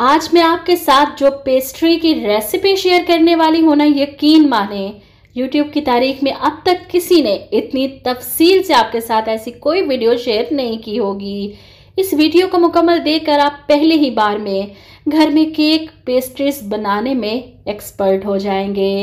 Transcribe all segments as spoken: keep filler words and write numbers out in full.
आज मैं आपके साथ जो पेस्ट्री की रेसिपी शेयर करने वाली हूं ना, यकीन माने यूट्यूब की तारीख में अब तक किसी ने इतनी तफसील से आपके साथ ऐसी कोई वीडियो शेयर नहीं की होगी। इस वीडियो को मुकम्मल देखकर आप पहले ही बार में घर में केक पेस्ट्रीज बनाने में एक्सपर्ट हो जाएंगे।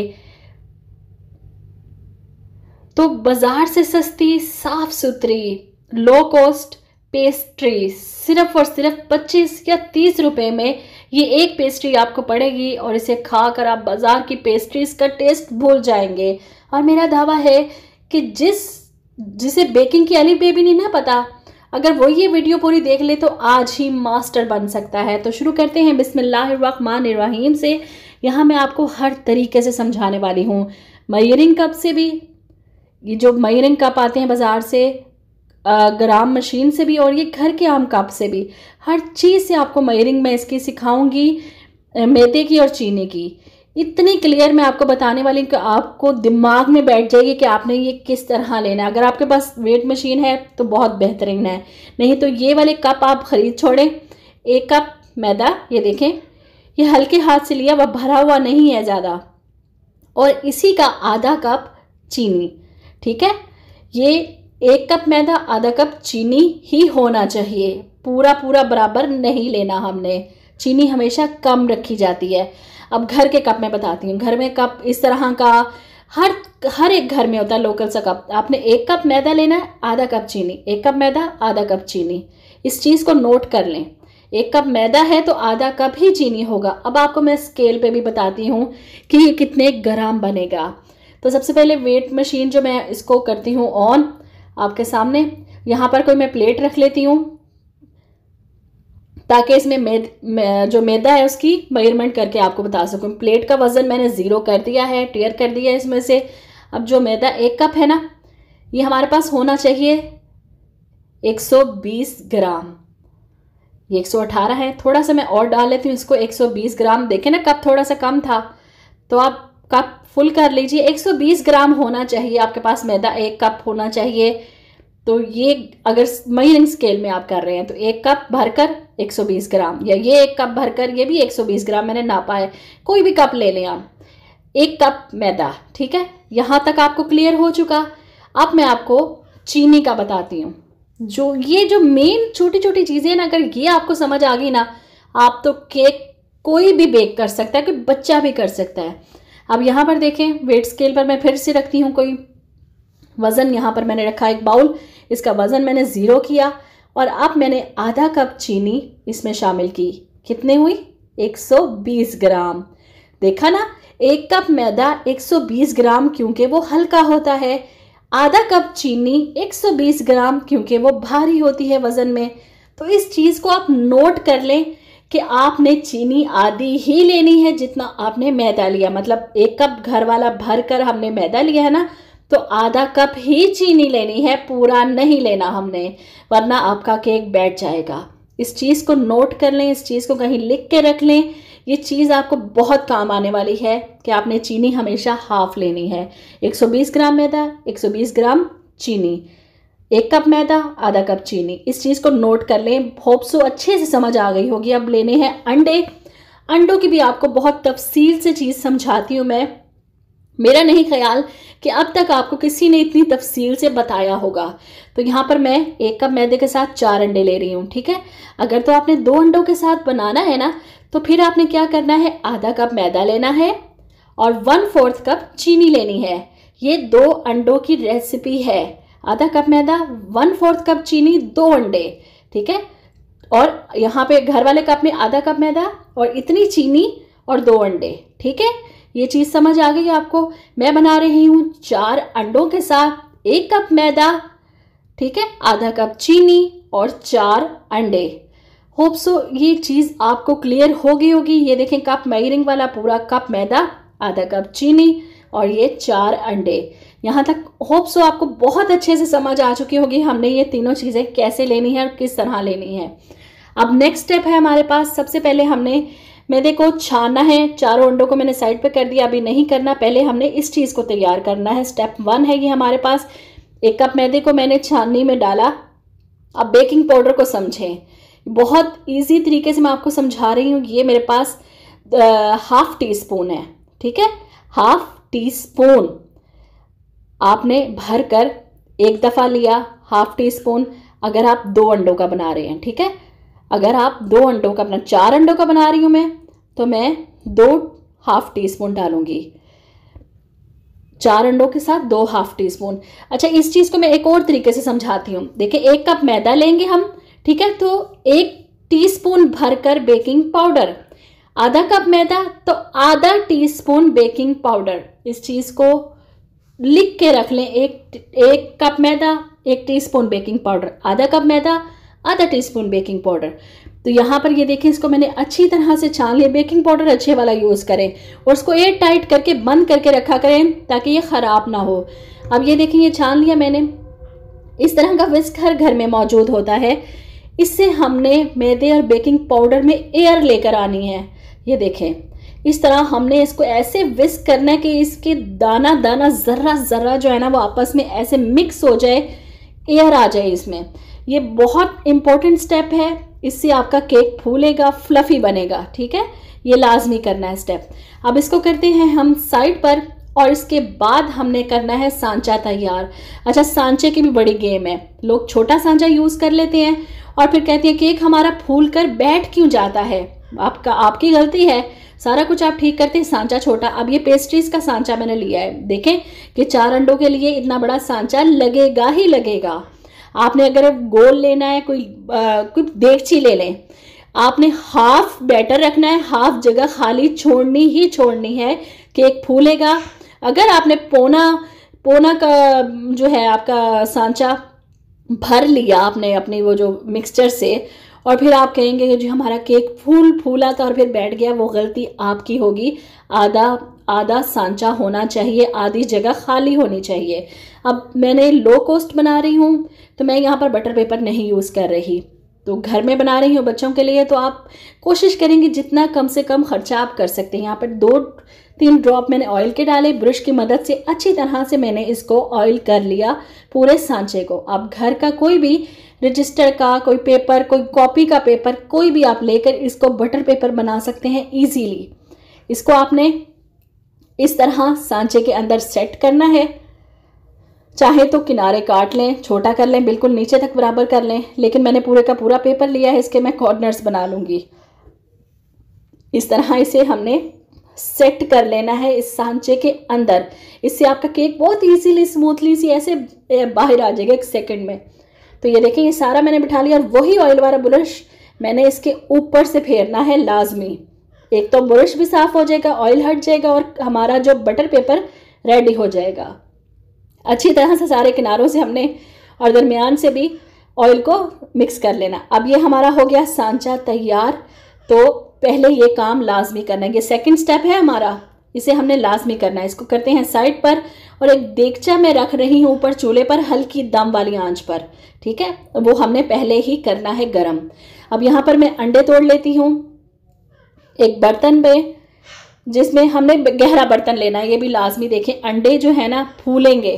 तो बाजार से सस्ती, साफ सुथरी, लो कॉस्ट पेस्ट्री सिर्फ और सिर्फ पच्चीस या तीस रुपए में ये एक पेस्ट्री आपको पड़ेगी और इसे खाकर आप बाजार की पेस्ट्रीज का टेस्ट भूल जाएंगे। और मेरा दावा है कि जिस जिसे बेकिंग की अली बेबी नहीं ना पता, अगर वो ये वीडियो पूरी देख ले तो आज ही मास्टर बन सकता है। तो शुरू करते हैं बिस्मिल्लाहिर्रहमानिर्रहीम से। यहाँ मैं आपको हर तरीके से समझाने वाली हूँ। मेजरिंग कप से भी, ये जो मेजरिंग कप आते हैं बाज़ार से, ग्राम मशीन से भी और ये घर के आम कप से भी, हर चीज़ से आपको मेजरिंग में इसकी सिखाऊंगी, मैदे की और चीनी की। इतनी क्लियर मैं आपको बताने वाली कि आपको दिमाग में बैठ जाएगी कि आपने ये किस तरह लेना है। अगर आपके पास वेट मशीन है तो बहुत बेहतरीन है, नहीं तो ये वाले कप आप ख़रीद छोड़ें। एक कप मैदा, ये देखें, यह हल्के हाथ से लिया हुआ, भरा हुआ नहीं है ज़्यादा, और इसी का आधा कप चीनी। ठीक है, ये एक कप मैदा आधा कप चीनी ही होना चाहिए, पूरा पूरा बराबर नहीं लेना हमने। चीनी हमेशा कम रखी जाती है। अब घर के कप में बताती हूँ। घर में कप इस तरह का हर हर एक घर में होता है, लोकल सा कप। आपने एक कप मैदा लेना है, आधा कप चीनी, एक कप मैदा आधा कप चीनी। इस चीज़ को नोट कर लें, एक कप मैदा है तो आधा कप ही चीनी होगा। अब आपको मैं स्केल पे भी बताती हूँ कि ये कितने ग्राम बनेगा। तो सबसे पहले वेट मशीन जो मैं इसको करती हूँ ऑन आपके सामने, यहाँ पर कोई मैं प्लेट रख लेती हूँ ताकि इसमें मेद, मे, जो मैदा है उसकी मेजरमेंट करके आपको बता सकूँ। प्लेट का वज़न मैंने ज़ीरो कर दिया है, टियर कर दिया है इसमें से। अब जो मैदा एक कप है ना, ये हमारे पास होना चाहिए एक सौ बीस ग्राम। ये एक सौ अठारह है, थोड़ा सा मैं और डाल लेती हूँ इसको, एक सौ बीस ग्राम। देखें ना, कप थोड़ा सा कम था, तो आप कप फुल कर लीजिए। एक सौ बीस ग्राम होना चाहिए आपके पास मैदा, एक कप होना चाहिए। तो ये अगर मेजरिंग स्केल में आप कर रहे हैं तो एक कप भरकर एक सौ बीस ग्राम, या ये एक कप भरकर ये भी एक सौ बीस ग्राम मैंने नापा है। कोई भी कप ले लें आप, एक कप मैदा। ठीक है, यहाँ तक आपको क्लियर हो चुका। अब मैं आपको चीनी का बताती हूँ। जो ये जो मेन छोटी छोटी चीज़ें ना, अगर ये आपको समझ आ गई ना, आप तो केक कोई भी बेक कर सकता है, कोई बच्चा भी कर सकता है। अब यहाँ पर देखें, वेट स्केल पर मैं फिर से रखती हूँ कोई वज़न। यहाँ पर मैंने रखा एक बाउल, इसका वज़न मैंने ज़ीरो किया और अब मैंने आधा कप चीनी इसमें शामिल की। कितने हुई? एक सौ बीस ग्राम। देखा ना, एक कप मैदा एक सौ बीस ग्राम क्योंकि वो हल्का होता है, आधा कप चीनी एक सौ बीस ग्राम क्योंकि वो भारी होती है वज़न में। तो इस चीज़ को आप नोट कर लें कि आपने चीनी आधी ही लेनी है जितना आपने मैदा लिया। मतलब एक कप घर वाला भर कर हमने मैदा लिया है ना, तो आधा कप ही चीनी लेनी है, पूरा नहीं लेना हमने, वरना आपका केक बैठ जाएगा। इस चीज़ को नोट कर लें, इस चीज़ को कहीं लिख के रख लें। ये चीज़ आपको बहुत काम आने वाली है कि आपने चीनी हमेशा हाफ लेनी है। एक सौ बीस ग्राम मैदा, एक सौ बीस ग्राम चीनी, एक कप मैदा आधा कप चीनी। इस चीज़ को नोट कर लें। होप सो अच्छे से समझ आ गई होगी। अब लेने हैं अंडे। अंडों की भी आपको बहुत तफसील से चीज़ समझाती हूँ मैं। मेरा नहीं ख्याल कि अब तक आपको किसी ने इतनी तफसील से बताया होगा। तो यहाँ पर मैं एक कप मैदे के साथ चार अंडे ले रही हूँ। ठीक है, अगर तो आपने दो अंडों के साथ बनाना है ना, तो फिर आपने क्या करना है, आधा कप मैदा लेना है और वन फोर्थ कप चीनी लेनी है। ये दो अंडों की रेसिपी है। आधा कप मैदा, वन फोर्थ कप चीनी, दो अंडे। ठीक है, और यहाँ पे घर वाले कप में आधा कप मैदा और इतनी चीनी और दो अंडे। ठीक है, ये चीज़ समझ आ गई आपको। मैं बना रही हूँ चार अंडों के साथ एक कप मैदा, ठीक है, आधा कप चीनी और चार अंडे। होप सो ये चीज़ आपको क्लियर हो गई होगी। ये देखें कप मेजरिंग वाला, पूरा कप मैदा, आधा कप चीनी और ये चार अंडे। यहाँ तक होप सो आपको बहुत अच्छे से समझ आ चुकी होगी हमने ये तीनों चीज़ें कैसे लेनी है और किस तरह लेनी है। अब नेक्स्ट स्टेप है हमारे पास। सबसे पहले हमने मैदे को छानना है। चारों अंडों को मैंने साइड पे कर दिया, अभी नहीं करना। पहले हमने इस चीज़ को तैयार करना है। स्टेप वन है ये हमारे पास। एक कप मैदे को मैंने छाननी में डाला। अब बेकिंग पाउडर को समझें बहुत ईजी तरीके से मैं आपको समझा रही हूँ। ये मेरे पास हाफ टी स्पून है, ठीक है, हाफ टी स्पून आपने भर कर एक दफ़ा लिया, हाफ टी स्पून अगर आप दो अंडों का बना रहे हैं, ठीक है। अगर आप दो अंडों का बना चार अंडों का बना रही हूँ मैं, तो मैं दो हाफ टी स्पून डालूंगी, चार अंडों के साथ दो हाफ टी स्पून। अच्छा, इस चीज़ को मैं एक और तरीके से समझाती हूँ। देखिए, एक कप मैदा लेंगे हम, ठीक है, तो एक टीस्पून भरकर बेकिंग पाउडर, आधा कप मैदा तो आधा टीस्पून बेकिंग पाउडर। इस चीज़ को लिख के रख लें, एक एक कप मैदा एक टीस्पून बेकिंग पाउडर, आधा कप मैदा आधा टीस्पून बेकिंग पाउडर। तो यहाँ पर ये देखें, इसको मैंने अच्छी तरह से छान लिया। बेकिंग पाउडर अच्छे वाला यूज़ करें और उसको एयर टाइट करके बंद करके रखा करें ताकि ये ख़राब ना हो। अब ये देखें, ये छान लिया मैंने। इस तरह का विस्क हर घर में मौजूद होता है। इससे हमने मैदे और बेकिंग पाउडर में एयर लेकर आनी है। ये देखें, इस तरह हमने इसको ऐसे विस्क करना है कि इसके दाना दाना ज़र्रा ज़र्रा जो है ना, वो आपस में ऐसे मिक्स हो जाए, एयर आ जाए इसमें। ये बहुत इम्पोर्टेंट स्टेप है, इससे आपका केक फूलेगा, फ्लफ़ी बनेगा, ठीक है। ये लाजमी करना है स्टेप। अब इसको करते हैं हम साइड पर, और इसके बाद हमने करना है सांचा तैयार। अच्छा, सांचे की भी बड़ी गेम है। लोग छोटा सांचा यूज़ कर लेते हैं और फिर कहते हैं केक हमारा फूल कर बैठ क्यों जाता है। आपका आपकी गलती है, सारा कुछ आप ठीक करते हैं, सांचा छोटा। अब ये पेस्ट्रीज का सांचा मैंने लिया है। देखें कि चार अंडों के लिए इतना बड़ा सांचा लगेगा ही लगेगा। आपने अगर गोल लेना है, कोई आ, कोई देगची ले लें। आपने हाफ बैटर रखना है, हाफ जगह खाली छोड़नी ही छोड़नी है, केक फूलेगा। अगर आपने पौना पौना का जो है आपका सांचा भर लिया आपने अपनी वो जो मिक्सचर से, और फिर आप कहेंगे कि जी हमारा केक फूल फूला था और फिर बैठ गया, वो गलती आपकी होगी। आधा आधा सांचा होना चाहिए, आधी जगह खाली होनी चाहिए। अब मैंने लो कोस्ट बना रही हूँ, तो मैं यहाँ पर बटर पेपर नहीं यूज़ कर रही, तो घर में बना रही हूँ बच्चों के लिए। तो आप कोशिश करेंगे जितना कम से कम खर्चा आप कर सकते हैं। यहाँ पर दो तीन ड्रॉप मैंने ऑयल के डाले, ब्रश की मदद से अच्छी तरह से मैंने इसको ऑयल कर लिया पूरे सांचे को। आप घर का कोई भी रजिस्टर का कोई पेपर, कोई कॉपी का पेपर, कोई भी आप लेकर इसको बटर पेपर बना सकते हैं इजीली। इसको आपने इस तरह सांचे के अंदर सेट करना है। चाहे तो किनारे काट लें, छोटा कर लें, बिल्कुल नीचे तक बराबर कर लें, लेकिन मैंने पूरे का पूरा पेपर लिया है, इसके मैं कॉर्नर्स बना लूँगी। इस तरह इसे हमने सेट कर लेना है इस सांचे के अंदर। इससे आपका केक बहुत इजीली स्मूथली सी ऐसे बाहर आ जाएगा एक सेकंड में। तो ये देखें, ये सारा मैंने बिठा लिया, और वही ऑयल वाला ब्रश मैंने इसके ऊपर से फेरना है लाजमी। एक तो ब्रश भी साफ़ हो जाएगा, ऑयल हट जाएगा, और हमारा जो बटर पेपर रेडी हो जाएगा। अच्छी तरह से सारे किनारों से हमने और दरमियान से भी ऑयल को मिक्स कर लेना। अब ये हमारा हो गया सांचा तैयार। तो पहले ये काम लाजमी करना है, ये सेकंड स्टेप है हमारा, इसे हमने लाजमी करना है। इसको करते हैं साइड पर, और एक देगचा मैं रख रही हूँ ऊपर चूल्हे पर, हल्की दम वाली आंच पर, ठीक है, वो हमने पहले ही करना है गरम। अब यहाँ पर मैं अंडे तोड़ लेती हूँ एक बर्तन में, जिसमें हमने गहरा बर्तन लेना है। ये भी लाजमी देखें, अंडे जो है ना फूलेंगे,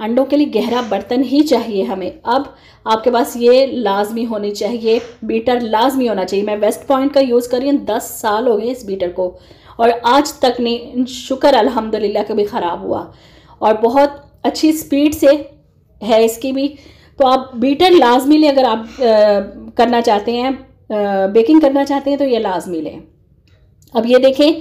अंडों के लिए गहरा बर्तन ही चाहिए हमें। अब आपके पास ये लाजमी होनी चाहिए, बीटर लाजमी होना चाहिए। मैं वेस्ट पॉइंट का यूज़ कर रही हूँ, दस साल हो गए इस बीटर को, और आज तक नहीं, शुक्र अल्हम्दुलिल्लाह, कभी ख़राब हुआ। और बहुत अच्छी स्पीड से है इसकी भी। तो आप बीटर लाजमी लें अगर आप आ, करना चाहते हैं, आ, बेकिंग करना चाहते हैं, तो ये लाजमी लें। अब ये देखें,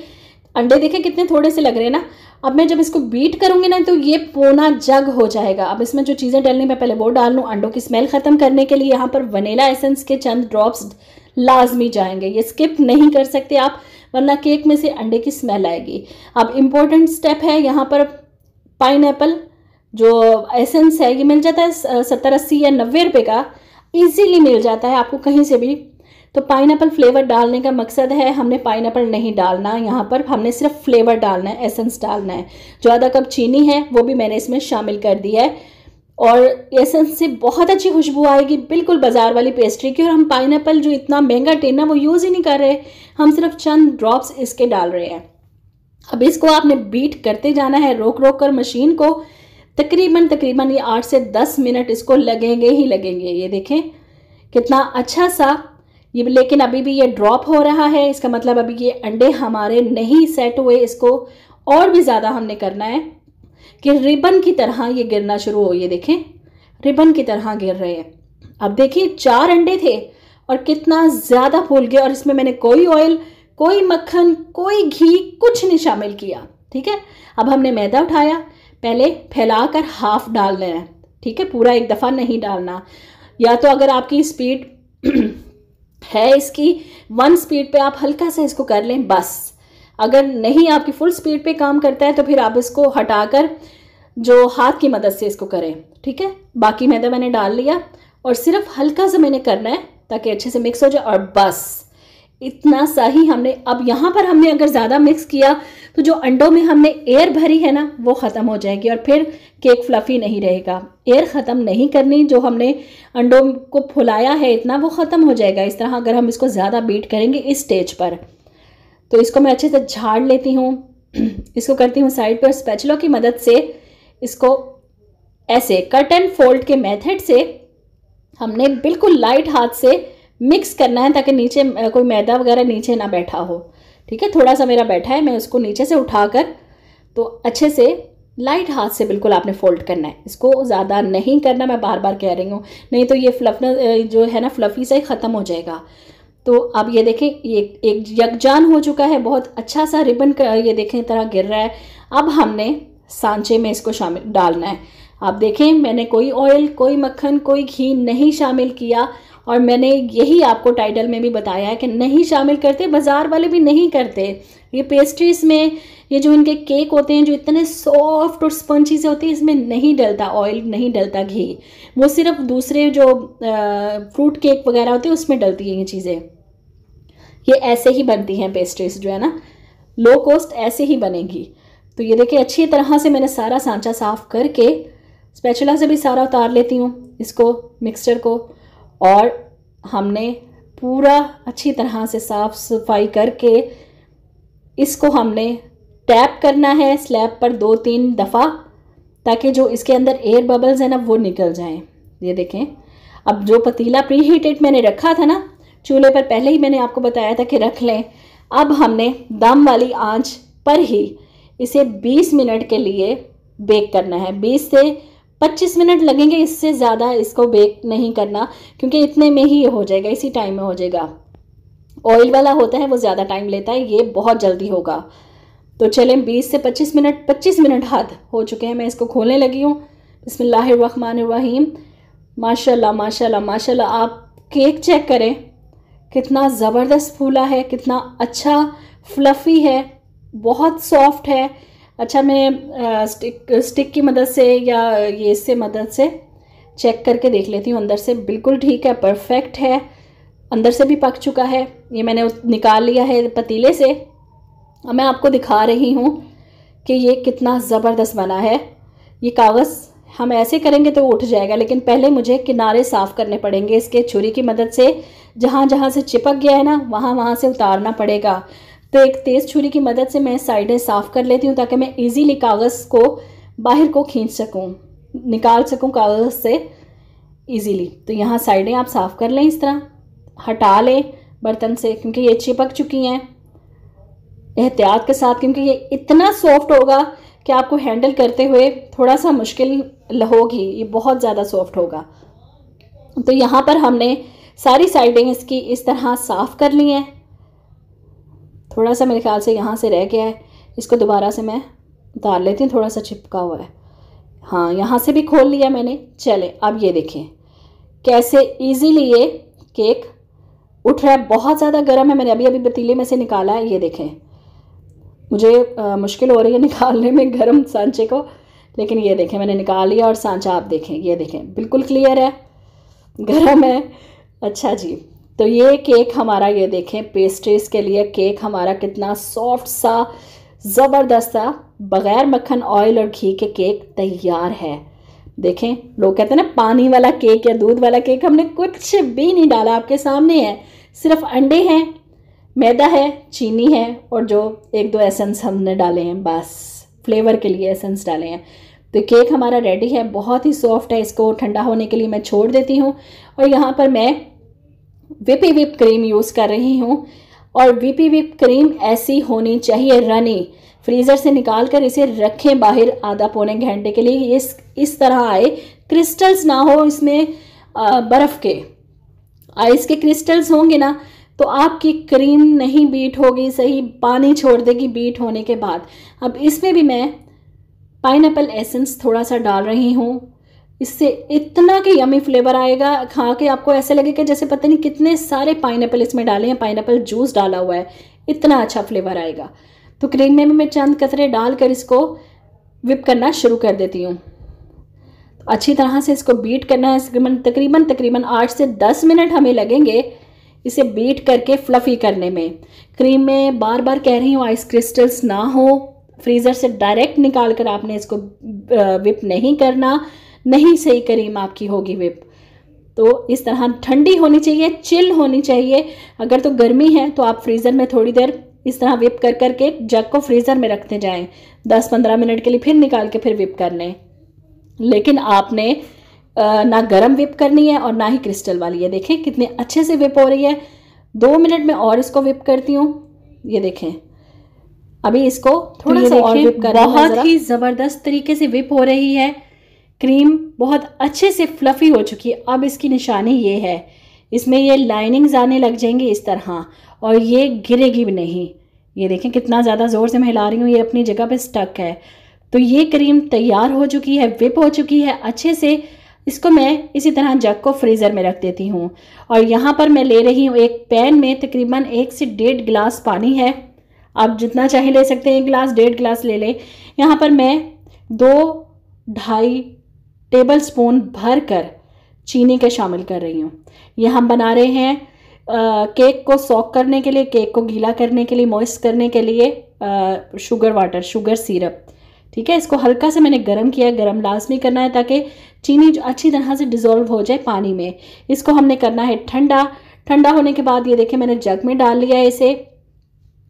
अंडे देखें कितने थोड़े से लग रहे हैं ना। अब मैं जब इसको बीट करूँगी ना, तो ये पौना जग हो जाएगा। अब इसमें जो चीज़ें डालनी, मैं पहले वो डाल लूँ। अंडों की स्मेल ख़त्म करने के लिए यहाँ पर वनीला एसेंस के चंद ड्रॉप्स लाजमी जाएंगे, ये स्किप नहीं कर सकते आप, वरना केक में से अंडे की स्मेल आएगी। अब इम्पोर्टेंट स्टेप है यहाँ पर, पाइनएप्पल जो एसेंस है, ये मिल जाता है सत्तर अस्सी या नब्बे रुपये का, ईजीली मिल जाता है आपको कहीं से भी। तो पाइनएप्पल फ्लेवर डालने का मकसद है, हमने पाइनएप्पल नहीं डालना यहाँ पर, हमने सिर्फ फ्लेवर डालना है, एसेंस डालना है। जो आधा कप चीनी है वो भी मैंने इसमें शामिल कर दिया है, और एसेंस से बहुत अच्छी खुशबू आएगी, बिल्कुल बाजार वाली पेस्ट्री की। और हम पाइनएप्पल जो इतना महंगा टेना वो यूज़ ही नहीं कर रहे, हम सिर्फ चंद ड्रॉप्स इसके डाल रहे हैं। अब इसको आपने बीट करते जाना है, रोक रोक कर मशीन को। तकरीबन तकरीबन ये आठ से दस मिनट इसको लगेंगे ही लगेंगे। ये देखें कितना अच्छा सा ये, लेकिन अभी भी ये ड्रॉप हो रहा है, इसका मतलब अभी ये अंडे हमारे नहीं सेट हुए। इसको और भी ज़्यादा हमने करना है कि रिबन की तरह ये गिरना शुरू हो। ये देखें रिबन की तरह गिर रहे हैं। अब देखिए चार अंडे थे और कितना ज़्यादा फूल गया, और इसमें मैंने कोई ऑयल, कोई मक्खन, कोई घी कुछ नहीं शामिल किया। ठीक है, अब हमने मैदा उठाया, पहले फैला कर हाफ डाल लेना है। ठीक है, पूरा एक दफ़ा नहीं डालना, या तो अगर आपकी स्पीड है इसकी वन स्पीड पे आप हल्का सा इसको कर लें बस। अगर नहीं आपकी फुल स्पीड पे काम करता है तो फिर आप इसको हटाकर जो हाथ की मदद से इसको करें। ठीक है, बाकी मैदा मैंने डाल लिया और सिर्फ हल्का सा मैंने करना है ताकि अच्छे से मिक्स हो जाए, और बस इतना सा ही हमने। अब यहाँ पर हमने अगर ज़्यादा मिक्स किया तो जो अंडों में हमने एयर भरी है ना वो ख़त्म हो जाएगी और फिर केक फ्लफ़ी नहीं रहेगा। एयर ख़त्म नहीं करनी, जो हमने अंडों को फुलाया है इतना वो ख़त्म हो जाएगा इस तरह, अगर हम इसको ज़्यादा बीट करेंगे इस स्टेज पर। तो इसको मैं अच्छे से झाड़ लेती हूँ, इसको करती हूँ साइड पर, और स्पैचुला की मदद से इसको ऐसे कट एंड फोल्ड के मेथड से हमने बिल्कुल लाइट हाथ से मिक्स करना है ताकि नीचे कोई मैदा वगैरह नीचे ना बैठा हो। ठीक है, थोड़ा सा मेरा बैठा है, मैं उसको नीचे से उठाकर तो अच्छे से लाइट हाथ से बिल्कुल आपने फोल्ड करना है, इसको ज़्यादा नहीं करना, मैं बार बार कह रही हूँ, नहीं तो ये फ्लफना जो है ना फ्लफ़ी से ख़त्म हो जाएगा। तो अब ये देखें ये एक यकजान हो चुका है, बहुत अच्छा सा रिबन का ये देखें तरह गिर रहा है। अब हमने सांचे में इसको शामिल डालना है। आप देखें मैंने कोई ऑयल, कोई मक्खन, कोई घी नहीं शामिल किया, और मैंने यही आपको टाइटल में भी बताया है कि नहीं शामिल करते, बाज़ार वाले भी नहीं करते। ये पेस्ट्रीज़ में ये जो इनके केक होते हैं जो इतने सॉफ्ट और स्पंजी से होते हैं इसमें नहीं डलता ऑयल, नहीं डलता घी, वो सिर्फ दूसरे जो फ्रूट केक वगैरह होते हैं उसमें डलती हैं ये चीज़ें। ये ऐसे ही बनती हैं पेस्ट्रीज़ जो है ना, लो कॉस्ट ऐसे ही बनेगी। तो ये देखिए अच्छी तरह से मैंने सारा सांचा साफ़ करके स्पैचुला से भी सारा उतार लेती हूँ इसको, मिक्सचर को, और हमने पूरा अच्छी तरह से साफ़ सफाई करके इसको हमने टैप करना है स्लैब पर दो तीन दफ़ा ताकि जो इसके अंदर एयर बबल्स हैं ना वो निकल जाएं। ये देखें अब जो पतीला प्री हीटेड मैंने रखा था ना चूल्हे पर, पहले ही मैंने आपको बताया था कि रख लें। अब हमने दम वाली आंच पर ही इसे बीस मिनट के लिए बेक करना है। बीस से पच्चीस मिनट लगेंगे, इससे ज़्यादा इसको बेक नहीं करना क्योंकि इतने में ही ये हो जाएगा, इसी टाइम में हो जाएगा। ऑयल वाला होता है वो ज़्यादा टाइम लेता है, ये बहुत जल्दी होगा। तो चलें बीस से पच्चीस मिनट, पच्चीस मिनट हाथ हो चुके हैं, मैं इसको खोलने लगी हूँ। बिस्मिल्लाहिर्रहमानिर्रहीम। माशाल्लाह माशाल्लाह माशाल्लाह, आप केक चेक करें कितना ज़बरदस्त फूला है, कितना अच्छा फ्लफ़ी है, बहुत सॉफ्ट है। अच्छा मैं स्टिक स्टिक की मदद से या ये इससे मदद से चेक करके देख लेती हूँ अंदर से, बिल्कुल ठीक है, परफेक्ट है, अंदर से भी पक चुका है। ये मैंने निकाल लिया है पतीले से, अब मैं आपको दिखा रही हूँ कि ये कितना ज़बरदस्त बना है। ये कागज़ हम ऐसे करेंगे तो उठ जाएगा, लेकिन पहले मुझे किनारे साफ़ करने पड़ेंगे इसके छुरी की मदद से, जहाँ जहाँ से चिपक गया है ना वहाँ वहाँ से उतारना पड़ेगा। तो एक तेज़ छुरी की मदद से मैं साइडें साफ़ कर लेती हूँ ताकि मैं इजीली कागज़ को बाहर को खींच सकूँ, निकाल सकूँ कागज़ से इजीली। तो यहाँ साइडें आप साफ़ कर लें इस तरह, हटा लें बर्तन से क्योंकि ये चिपक चुकी हैं, एहतियात के साथ, क्योंकि ये इतना सॉफ्ट होगा कि आपको हैंडल करते हुए थोड़ा सा मुश्किल होगी, ये बहुत ज़्यादा सॉफ्ट होगा। तो यहाँ पर हमने सारी साइडें इसकी इस तरह साफ़ कर ली हैं। थोड़ा सा मेरे ख्याल से यहाँ से रह गया है, इसको दोबारा से मैं उतार लेती हूँ, थोड़ा सा चिपका हुआ है। हाँ यहाँ से भी खोल लिया मैंने। चले अब ये देखें कैसे इजीली ये केक उठ रहा है, बहुत ज़्यादा गर्म है, मैंने अभी अभी पतीले में से निकाला है। ये देखें मुझे आ, मुश्किल हो रही है निकालने में गर्म सांचे को, लेकिन ये देखें मैंने निकाल लिया, और सांचा आप देखें, ये देखें बिल्कुल क्लियर है, गर्म है। अच्छा जी, तो ये केक हमारा, ये देखें पेस्ट्रीज के लिए केक हमारा कितना सॉफ्ट सा ज़बरदस्त सा बग़ैर मक्खन, ऑयल और घी के केक तैयार है। देखें लोग कहते हैं ना पानी वाला केक या दूध वाला केक, हमने कुछ भी नहीं डाला, आपके सामने है, सिर्फ अंडे हैं, मैदा है, चीनी है, और जो एक दो एसेंस हमने डाले हैं बस, फ्लेवर के लिए एसेंस डाले हैं। तो केक हमारा रेडी है, बहुत ही सॉफ्ट है, इसको ठंडा होने के लिए मैं छोड़ देती हूँ। और यहाँ पर मैं वीपी विप क्रीम यूज़ कर रही हूँ और वीपी विप क्रीम ऐसी होनी चाहिए रनी। फ्रीज़र से निकाल कर इसे रखें बाहर आधा पौने घंटे के लिए, ये इस तरह आए, क्रिस्टल्स ना हो इसमें, बर्फ़ के आइस के क्रिस्टल्स होंगे ना तो आपकी क्रीम नहीं बीट होगी सही, पानी छोड़ देगी बीट होने के बाद। अब इसमें भी मैं पाइनएप्पल एसेंस थोड़ा सा डाल रही हूँ, इससे इतना कि यमी फ्लेवर आएगा, खा के आपको ऐसे लगेगा जैसे पता नहीं कितने सारे पाइनएप्पल इसमें डाले हैं, पाइनएप्पल जूस डाला हुआ है, इतना अच्छा फ्लेवर आएगा। तो क्रीम में मैं चंद कतरे डालकर इसको विप करना शुरू कर देती हूँ। तो अच्छी तरह से इसको बीट करना है, तकरीबन तकरीबन आठ से दस मिनट हमें लगेंगे इसे बीट करके फ्लफ़ी करने में। क्रीम में बार बार कह रही हूँ आइस क्रिस्टल्स ना हो, फ्रीज़र से डायरेक्ट निकाल कर आपने इसको विप नहीं करना, नहीं सही क्रीम आपकी होगी विप। तो इस तरह ठंडी होनी चाहिए, चिल होनी चाहिए। अगर तो गर्मी है तो आप फ्रीज़र में थोड़ी देर इस तरह विप कर कर के जग को फ्रीज़र में रखते जाएं दस पंद्रह मिनट के लिए, फिर निकाल के फिर विप कर लें। लेकिन आपने ना गरम विप करनी है और ना ही क्रिस्टल वाली है। देखें कितने अच्छे से विप हो रही है। दो मिनट में और इसको विप करती हूँ, ये देखें अभी इसको थोड़ा सा और विप कर, बहुत ही ज़बरदस्त तरीके से विप हो रही है। क्रीम बहुत अच्छे से फ्लफ़ी हो चुकी है। अब इसकी निशानी ये है, इसमें ये लाइनिंग्स आने लग जाएंगी इस तरह, और ये गिरेगी भी नहीं। ये देखें कितना ज़्यादा ज़ोर से मैं हिला रही हूँ, ये अपनी जगह पे स्टक है। तो ये क्रीम तैयार हो चुकी है, विप हो चुकी है अच्छे से। इसको मैं इसी तरह जग को फ्रीज़र में रख देती हूँ। और यहाँ पर मैं ले रही हूँ एक पैन में तकरीबन एक से डेढ़ गिलास पानी है, आप जितना चाहे ले सकते हैं, एक गिलास डेढ़ गिलास ले लें। यहाँ पर मैं दो ढाई टेबल स्पून भर कर चीनी के शामिल कर रही हूँ। यह हम बना रहे हैं आ, केक को सॉक करने के लिए, केक को गीला करने के लिए, मॉइस्ट करने के लिए आ, शुगर वाटर, शुगर सिरप। ठीक है, इसको हल्का सा मैंने गर्म किया है, गर्म लाजमी करना है ताकि चीनी अच्छी तरह से डिज़ोल्व हो जाए पानी में। इसको हमने करना है ठंडा। ठंडा होने के बाद ये देखें मैंने जग में डाल लिया है इसे।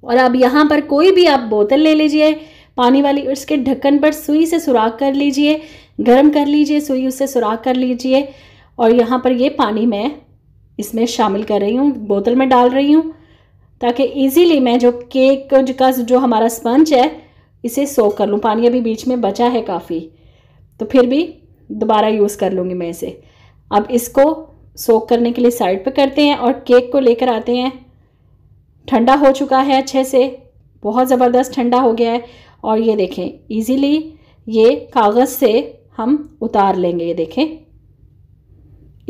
और अब यहाँ पर कोई भी आप बोतल ले लीजिए पानी वाली, उसके ढक्कन पर सुई से सुराख कर लीजिए, गर्म कर लीजिए सुई, उससे सुराख कर लीजिए। और यहाँ पर ये पानी मैं इसमें शामिल कर रही हूँ, बोतल में डाल रही हूँ ताकि इजीली मैं जो केक का जो हमारा स्पंज है इसे सोख कर लूँ। पानी अभी बीच में बचा है काफ़ी, तो फिर भी दोबारा यूज़ कर लूँगी मैं इसे। अब इसको सोख करने के लिए साइड पे करते हैं और केक को लेकर आते हैं। ठंडा हो चुका है अच्छे से, बहुत ज़बरदस्त ठंडा हो गया है। और ये देखें इजीली ये कागज़ से हम उतार लेंगे। ये देखें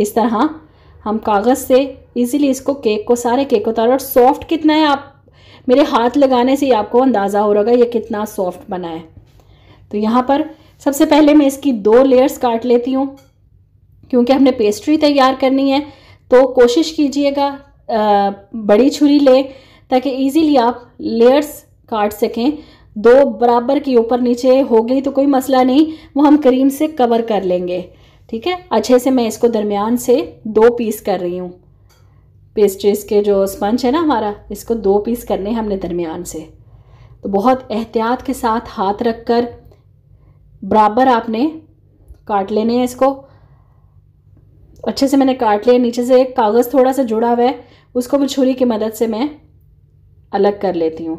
इस तरह हम कागज़ से इजीली इसको केक को, सारे केक को उतार। और सॉफ्ट कितना है, आप मेरे हाथ लगाने से ही आपको अंदाज़ा हो रहा है ये कितना सॉफ्ट बना है। तो यहाँ पर सबसे पहले मैं इसकी दो लेयर्स काट लेती हूँ क्योंकि हमने पेस्ट्री तैयार करनी है। तो कोशिश कीजिएगा बड़ी छुरी ले ताकि इजीली आप लेयर्स काट सकें। दो बराबर की ऊपर नीचे हो गई तो कोई मसला नहीं, वो हम क्रीम से कवर कर लेंगे। ठीक है, अच्छे से मैं इसको दरमियान से दो पीस कर रही हूँ। पेस्ट्रीज के जो स्पंज है ना हमारा, इसको दो पीस करने हमने दरमियान से। तो बहुत एहतियात के साथ हाथ रखकर बराबर आपने काट लेने हैं इसको। अच्छे से मैंने काट लिया, नीचे से एक कागज़ थोड़ा सा जुड़ा हुआ है उसको भी छुरी की मदद से मैं अलग कर लेती हूँ।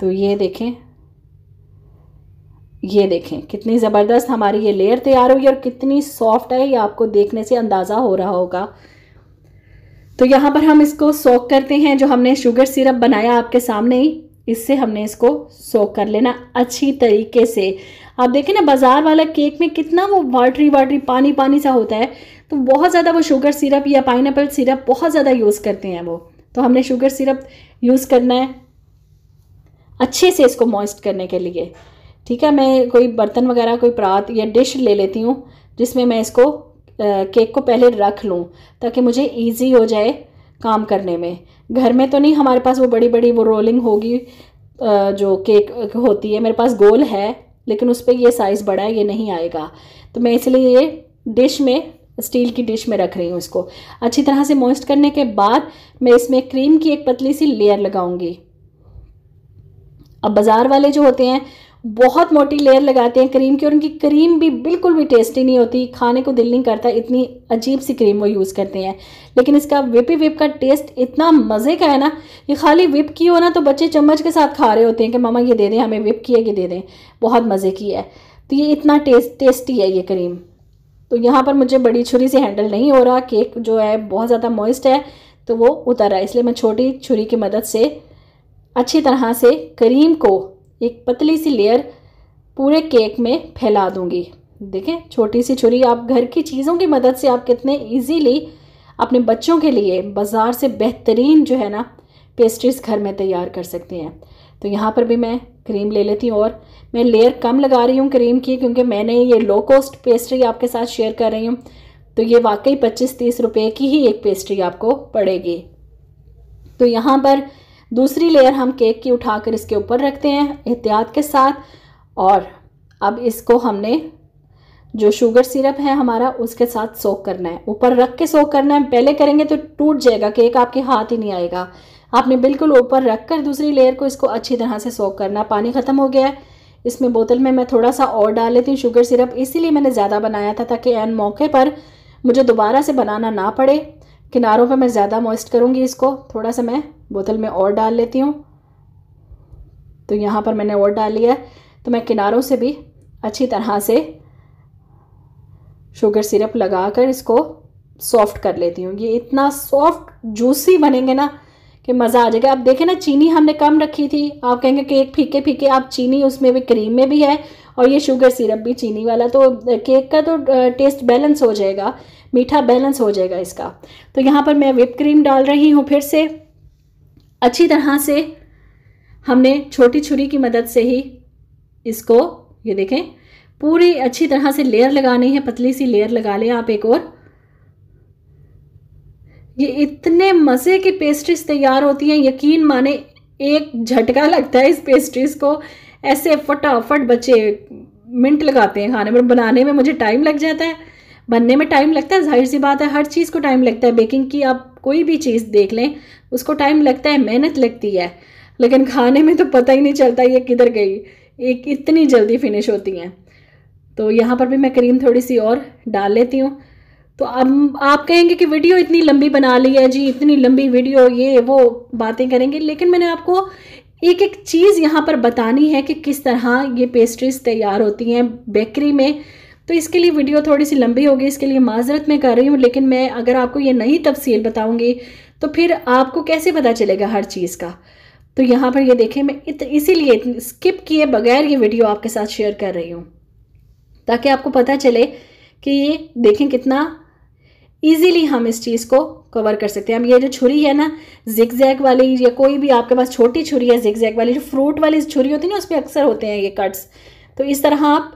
तो ये देखें, ये देखें कितनी ज़बरदस्त हमारी ये लेयर तैयार हुई और कितनी सॉफ्ट है, ये आपको देखने से अंदाज़ा हो रहा होगा। तो यहाँ पर हम इसको सोक करते हैं, जो हमने शुगर सिरप बनाया आपके सामने ही, इससे हमने इसको सोक कर लेना अच्छी तरीके से। आप देखें ना बाज़ार वाला केक में कितना वो वाटरी वाटरी पानी पानी सा होता है, तो बहुत ज़्यादा वो शुगर सिरप या पाइनएप्पल सिरप बहुत ज़्यादा यूज़ करते हैं वो। तो हमने शुगर सिरप यूज़ करना है अच्छे से इसको मॉइस्ट करने के लिए। ठीक है, मैं कोई बर्तन वगैरह, कोई परात या डिश ले लेती हूँ जिसमें मैं इसको केक को पहले रख लूँ ताकि मुझे इजी हो जाए काम करने में। घर में तो नहीं हमारे पास वो बड़ी बड़ी वो रोलिंग होगी जो केक होती है, मेरे पास गोल है लेकिन उस पर ये साइज़ बड़ा है, ये नहीं आएगा। तो मैं इसलिए ये डिश में, स्टील की डिश में रख रही हूँ इसको। अच्छी तरह से मॉइस्ट करने के बाद मैं इसमें क्रीम की एक पतली सी लेयर लगाऊंगी। अब बाज़ार वाले जो होते हैं बहुत मोटी लेयर लगाते हैं क्रीम की, और उनकी क्रीम भी बिल्कुल भी टेस्टी नहीं होती, खाने को दिल नहीं करता, इतनी अजीब सी क्रीम वो यूज़ करते हैं। लेकिन इसका व्हिपी व्हिप का टेस्ट इतना मज़े का है ना, ये खाली व्हिप की हो ना तो बच्चे चम्मच के साथ खा रहे होते हैं कि मामा ये दे दें हमें, व्हिप की है ये दे दें, बहुत मज़े की है। तो ये इतना टेस्ट टेस्टी है ये क्रीम। तो यहाँ पर मुझे बड़ी छुरी से हैंडल नहीं हो रहा, केक जो है बहुत ज़्यादा मॉइस्ट है तो वो उतर रहा है, इसलिए मैं छोटी छुरी की मदद से अच्छी तरह से क्रीम को एक पतली सी लेयर पूरे केक में फैला दूंगी। देखें छोटी सी छुरी, आप घर की चीज़ों की मदद से आप कितने इजीली अपने बच्चों के लिए बाज़ार से बेहतरीन जो है ना पेस्ट्रीज घर में तैयार कर सकते हैं। तो यहाँ पर भी मैं क्रीम ले लेती हूँ, और मैं लेयर कम लगा रही हूँ क्रीम की क्योंकि मैंने ये लो कॉस्ट पेस्ट्री आपके साथ शेयर कर रही हूँ, तो ये वाकई पच्चीस तीस रुपये की ही एक पेस्ट्री आपको पड़ेगी। तो यहाँ पर दूसरी लेयर हम केक की उठाकर इसके ऊपर रखते हैं एहतियात के साथ, और अब इसको हमने जो शुगर सिरप है हमारा उसके साथ सोक करना है, ऊपर रख के सोक करना है। पहले करेंगे तो टूट जाएगा केक, आपके हाथ ही नहीं आएगा। आपने बिल्कुल ऊपर रख कर दूसरी लेयर को इसको अच्छी तरह से सोक करना। पानी ख़त्म हो गया है, इसमें बोतल में मैं थोड़ा सा और डाल लेती हूँ शुगर सिरप, इसीलिए मैंने ज़्यादा बनाया था ताकि एन मौके पर मुझे दोबारा से बनाना ना पड़े। किनारों पर मैं ज़्यादा मॉइस्ट करूँगी इसको, थोड़ा सा मैं बोतल में और डाल लेती हूँ। तो यहाँ पर मैंने और डाल लिया, तो मैं किनारों से भी अच्छी तरह से शुगर सिरप लगाकर इसको सॉफ़्ट कर लेती हूँ। ये इतना सॉफ्ट जूसी बनेंगे ना कि मज़ा आ जाएगा। आप देखें ना, चीनी हमने कम रखी थी, आप कहेंगे केक फीके फीके, आप चीनी उसमें भी क्रीम में भी है और ये शुगर सिरप भी चीनी वाला, तो केक का तो टेस्ट बैलेंस हो जाएगा, मीठा बैलेंस हो जाएगा इसका। तो यहाँ पर मैं व्हिप क्रीम डाल रही हूँ फिर से अच्छी तरह से। हमने छोटी छुरी की मदद से ही इसको, ये देखें, पूरी अच्छी तरह से लेयर लगानी है, पतली सी लेयर लगा लें आप एक। और ये इतने मज़े की पेस्ट्रीज तैयार होती हैं, यकीन माने एक झटका लगता है इस पेस्ट्रीज को, ऐसे फटाफट बच्चे मिनट लगाते हैं खाने में। बनाने में मुझे टाइम लग जाता है, बनने में टाइम लगता है, जाहिर सी बात है हर चीज़ को टाइम लगता है। बेकिंग की आप कोई भी चीज़ देख लें उसको टाइम लगता है, मेहनत लगती है, लेकिन खाने में तो पता ही नहीं चलता ये किधर गई, एक इतनी जल्दी फिनिश होती हैं। तो यहाँ पर भी मैं क्रीम थोड़ी सी और डाल लेती हूँ। तो अब आप कहेंगे कि वीडियो इतनी लंबी बना ली है जी, इतनी लंबी वीडियो, ये वो बातें करेंगे, लेकिन मैंने आपको एक एक चीज़ यहाँ पर बतानी है कि किस तरह ये पेस्ट्रीज तैयार होती हैं बेकरी में। तो इसके लिए वीडियो थोड़ी सी लंबी होगी, इसके लिए माजरत मैं कर रही हूँ, लेकिन मैं अगर आपको ये नई तफसील बताऊँगी तो फिर आपको कैसे पता चलेगा हर चीज़ का। तो यहाँ पर ये देखें, मैं इत, इसीलिए स्किप किए बगैर ये वीडियो आपके साथ शेयर कर रही हूँ ताकि आपको पता चले कि ये देखें कितना ईजीली हम इस चीज़ को कवर कर सकते हैं। अब ये जो छुरी है ना जिगजैग वाली, या कोई भी आपके पास छोटी छुरी है जिगजैग वाली, जो फ्रूट वाली छुरी होती है ना उसमें अक्सर होते हैं ये कट्स, तो इस तरह आप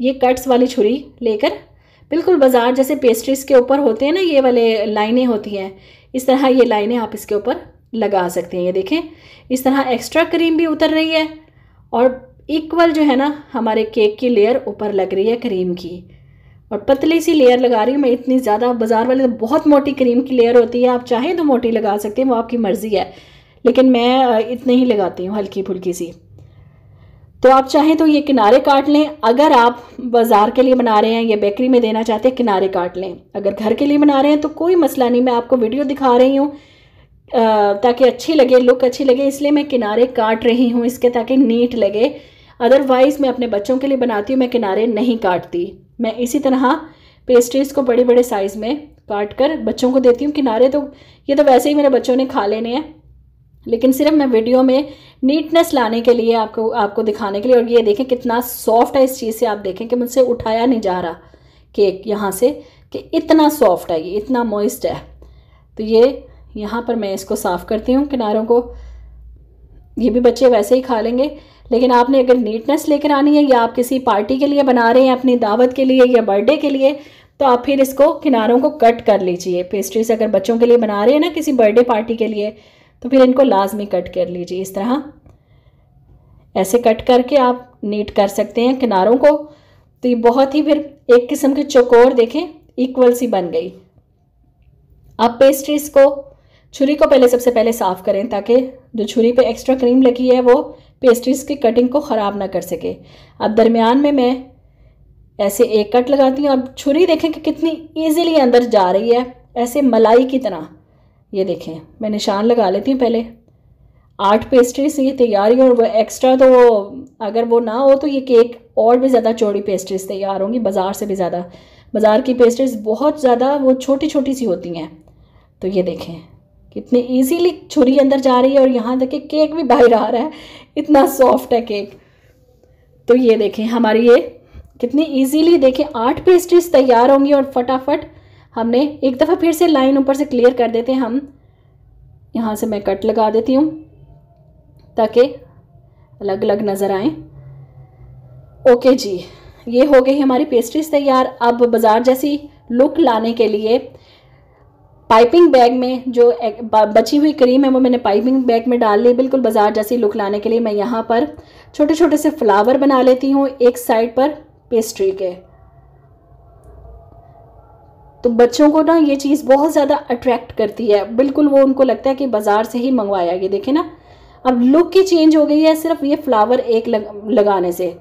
ये कट्स वाली छुरी लेकर बिल्कुल बाजार जैसे पेस्ट्रीज के ऊपर होते हैं ना ये वाले लाइनें होती हैं, इस तरह ये लाइनें आप इसके ऊपर लगा सकते हैं। ये देखें इस तरह एक्स्ट्रा क्रीम भी उतर रही है और इक्वल जो है ना हमारे केक की लेयर ऊपर लग रही है क्रीम की, और पतली सी लेयर लगा रही हूँ मैं, इतनी ज़्यादा बाज़ार वाले तो बहुत मोटी क्रीम की लेयर होती है, आप चाहें तो मोटी लगा सकते हैं, वो आपकी मर्ज़ी है, लेकिन मैं इतनी ही लगाती हूँ हल्की फुल्की सी। तो आप चाहें तो ये किनारे काट लें, अगर आप बाज़ार के लिए बना रहे हैं या बेकरी में देना चाहते हैं किनारे काट लें, अगर घर के लिए बना रहे हैं तो कोई मसला नहीं, मैं आपको वीडियो दिखा रही हूँ ताकि अच्छी लगे, लुक अच्छी लगे, इसलिए मैं किनारे काट रही हूँ इसके ताकि नीट लगे। अदरवाइज़ मैं अपने बच्चों के लिए बनाती हूँ, मैं किनारे नहीं काटती, मैं इसी तरह पेस्ट्रीज़ को बड़े बड़े साइज़ में काट कर बच्चों को देती हूँ। किनारे तो ये तो वैसे ही मेरे बच्चों ने खा लेने हैं, लेकिन सिर्फ मैं वीडियो में नीटनेस लाने के लिए आपको आपको दिखाने के लिए। और ये देखें कितना सॉफ्ट है, इस चीज़ से आप देखें कि मुझसे उठाया नहीं जा रहा केक यहाँ से, कि इतना सॉफ्ट है ये, इतना मॉइस्ट है। तो ये यहाँ पर मैं इसको साफ़ करती हूँ किनारों को, ये भी बच्चे वैसे ही खा लेंगे, लेकिन आपने अगर नीटनेस लेकर आनी है या आप किसी पार्टी के लिए बना रहे हैं अपनी दावत के लिए या बर्थडे के लिए, तो आप फिर इसको किनारों को कट कर लीजिए। पेस्ट्रीज अगर बच्चों के लिए बना रहे हैं ना किसी बर्थडे पार्टी के लिए, तो फिर इनको लाजमी कट कर लीजिए इस तरह, ऐसे कट करके आप नीट कर सकते हैं किनारों को। तो ये बहुत ही फिर एक किस्म के चौकोर देखें इक्वल सी बन गई। अब पेस्ट्रीज को छुरी को पहले सबसे पहले साफ़ करें ताकि जो छुरी पे एक्स्ट्रा क्रीम लगी है वो पेस्ट्रीज की कटिंग को ख़राब ना कर सके। अब दरमियान में मैं ऐसे एक कट लगाती हूँ। अब छुरी देखें कि कितनी ईज़िली अंदर जा रही है, ऐसे मलाई की तरह। ये देखें, मैं निशान लगा लेती हूँ पहले। आठ पेस्ट्री से ये तैयार ही, और वो एक्स्ट्रा तो अगर वो ना हो तो ये केक और भी ज़्यादा चौड़ी पेस्ट्रीज तैयार होंगी, बाज़ार से भी ज़्यादा। बाज़ार की पेस्ट्रीज बहुत ज़्यादा वो छोटी छोटी सी होती हैं। तो ये देखें कितने इजीली छुरी अंदर जा रही है, और यहाँ तक कि केक भी बाहर आ रहा है, इतना सॉफ्ट है केक। तो ये देखें हमारी ये कितनी इजीली, देखें आठ पेस्ट्रीज तैयार होंगी। और फटाफट हमने एक दफ़ा फिर से लाइन ऊपर से क्लियर कर देते हैं हम। यहाँ से मैं कट लगा देती हूँ ताकि अलग अलग नज़र आएँ। ओके जी, ये हो गई हमारी पेस्ट्रीज तैयार। अब बाज़ार जैसी लुक लाने के लिए पाइपिंग बैग में जो बची हुई क्रीम है वो मैंने पाइपिंग बैग में डाल ली। बिल्कुल बाज़ार जैसी लुक लाने के लिए मैं यहाँ पर छोटे छोटे से फ्लावर बना लेती हूँ एक साइड पर पेस्ट्री के। तो बच्चों को ना ये चीज़ बहुत ज़्यादा अट्रैक्ट करती है, बिल्कुल वो उनको लगता है कि बाज़ार से ही मंगवाया। ये देखें ना, अब लुक ही चेंज हो गई है सिर्फ ये फ्लावर एक लग, लगाने से।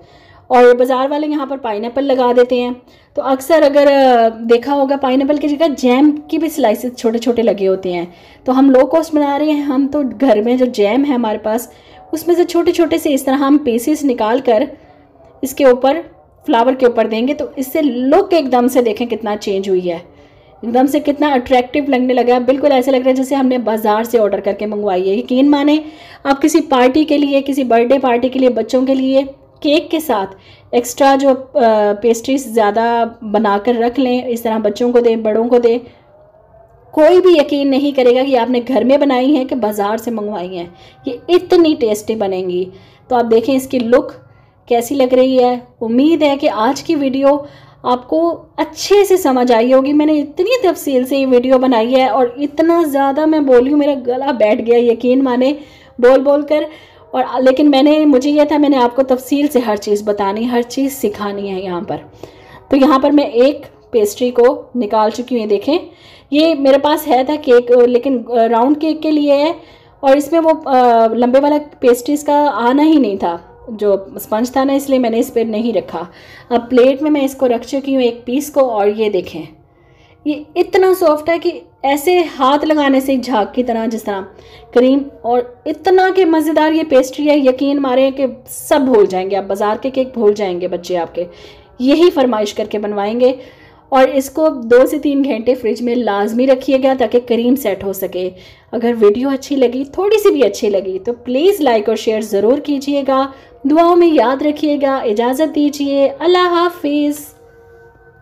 और बाज़ार वाले यहाँ पर पाइनएप्पल लगा देते हैं। तो अक्सर अगर देखा होगा पाइनएप्पल की जगह जैम की भी स्लाइसेस छोटे छोटे लगे होते हैं। तो हम लो कॉस्ट बना रहे हैं, हम तो घर में जो जैम है हमारे पास उसमें से छोटे छोटे से इस तरह हम पीसेस निकाल कर इसके ऊपर फ्लावर के ऊपर देंगे। तो इससे लुक एकदम से देखें कितना चेंज हुई है, एकदम से कितना अट्रैक्टिव लगने लगा है। बिल्कुल ऐसे लग रहा है जैसे हमने बाज़ार से ऑर्डर करके मंगवाई है। यकीन माने आप किसी पार्टी के लिए, किसी बर्थडे पार्टी के लिए, बच्चों के लिए केक के साथ एक्स्ट्रा जो पेस्ट्रीज ज़्यादा बनाकर रख लें, इस तरह बच्चों को दें, बड़ों को दें, कोई भी यकीन नहीं करेगा कि आपने घर में बनाई हैं कि बाज़ार से मंगवाई हैं। ये इतनी टेस्टी बनेंगी। तो आप देखें इसकी लुक कैसी लग रही है। उम्मीद है कि आज की वीडियो आपको अच्छे से समझ आई होगी। मैंने इतनी तफसील से ये वीडियो बनाई है और इतना ज़्यादा मैं बोली हूँ, मेरा गला बैठ गया यकीन माने बोल बोल कर। और लेकिन मैंने मुझे यह था मैंने आपको तफसील से हर चीज़ बतानी, हर चीज़ सिखानी है यहाँ पर। तो यहाँ पर मैं एक पेस्ट्री को निकाल चुकी हूँ। ये देखें, ये मेरे पास है था केक, लेकिन राउंड केक के लिए है और इसमें वो आ, लंबे वाला पेस्ट्रीज़ का आना ही नहीं था जो स्पंज था ना, इसलिए मैंने इस पर नहीं रखा। अब प्लेट में मैं इसको रख चुकी हूँ एक पीस को। और ये देखें ये इतना सॉफ्ट है कि ऐसे हाथ लगाने से झाग की तरह जिस तरह क्रीम, और इतना कि मज़ेदार ये पेस्ट्री है। यकीन मारें कि सब भूल जाएंगे आप, बाज़ार के केक भूल जाएंगे बच्चे आपके। यही फरमाइश करके बनवाएंगे। और इसको दो से तीन घंटे फ्रिज में लाजमी रखिएगा ताकि क्रीम सेट हो सके। अगर वीडियो अच्छी लगी, थोड़ी सी भी अच्छी लगी, तो प्लीज़ लाइक और शेयर ज़रूर कीजिएगा। दुआओं में याद रखिएगा। इजाज़त दीजिए। अल्लाह हाफिज़।